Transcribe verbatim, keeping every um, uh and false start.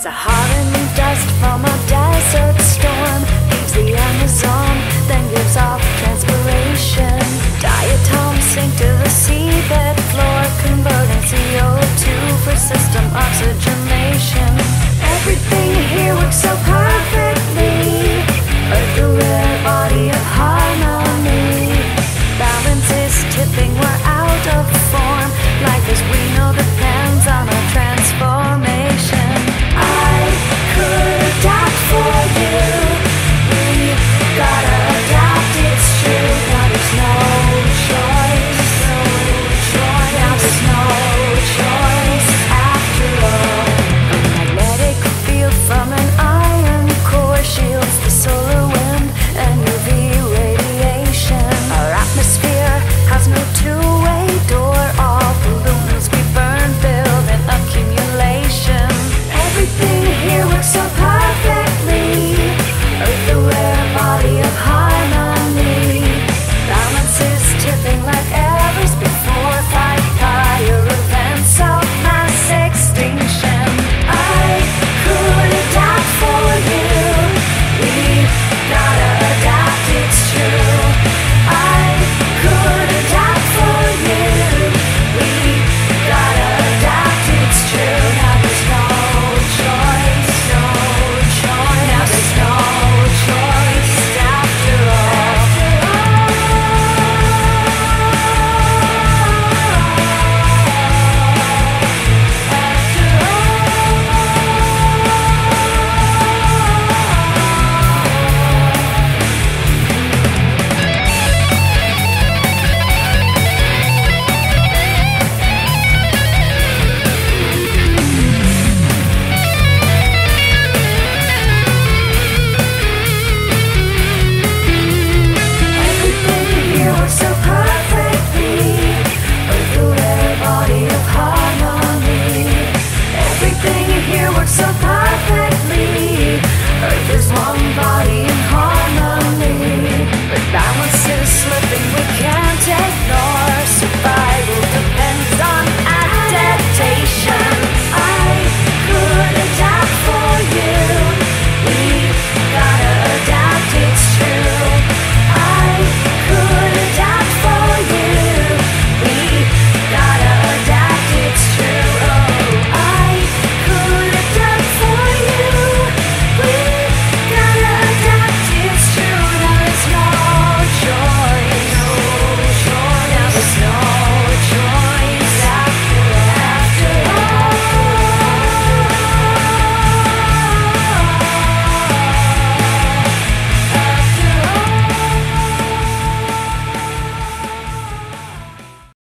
Saharan dust from a desert storm leaves the Amazon, then gives off transpiration. Diatoms sink to the seabed floor, converting C O two for system oxygenation. Everything here works so perfectly, Earth a rare body of harmony. Balance is tipping, we're out of